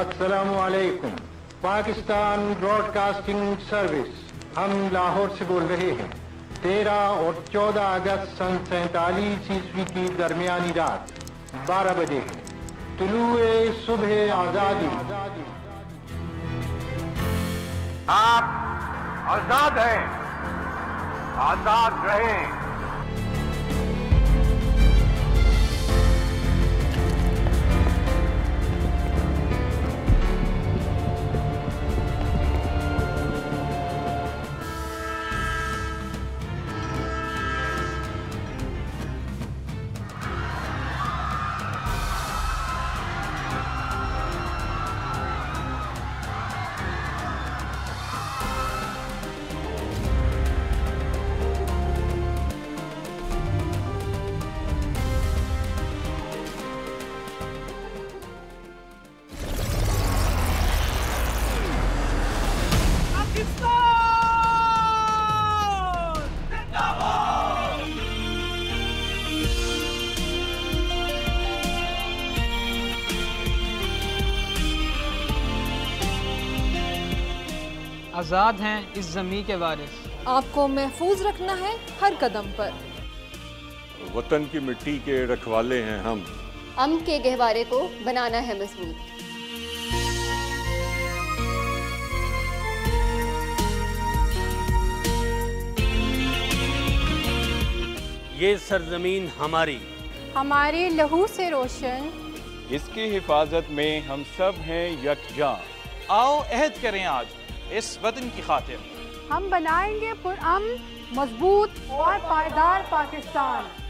अस्सलामुअलैकुम। Pakistan broadcasting service, हम लाहौर से बोल रहे हैं। 13 और 14 अगस्त सन 47 ईस्वी की दरमियानी रात 12 बजे है। तुलूए सुबह आज़ादी। आप आज़ाद हैं, आज़ाद रहें। आज़ाद हैं इस ज़मीं के वारिस। आपको महफूज रखना है हर कदम पर। वतन की मिट्टी के रखवाले हैं हम। अम के गहवारे को बनाना है मजबूत। ये सरजमीन हमारी, हमारे लहू से रोशन। इसकी हिफाजत में हम सब हैं यकजा। आओ अहद करें आज इस वतन की खातिर। हम बनाएंगे पुरअमन, मजबूत और पायदार पाकिस्तान।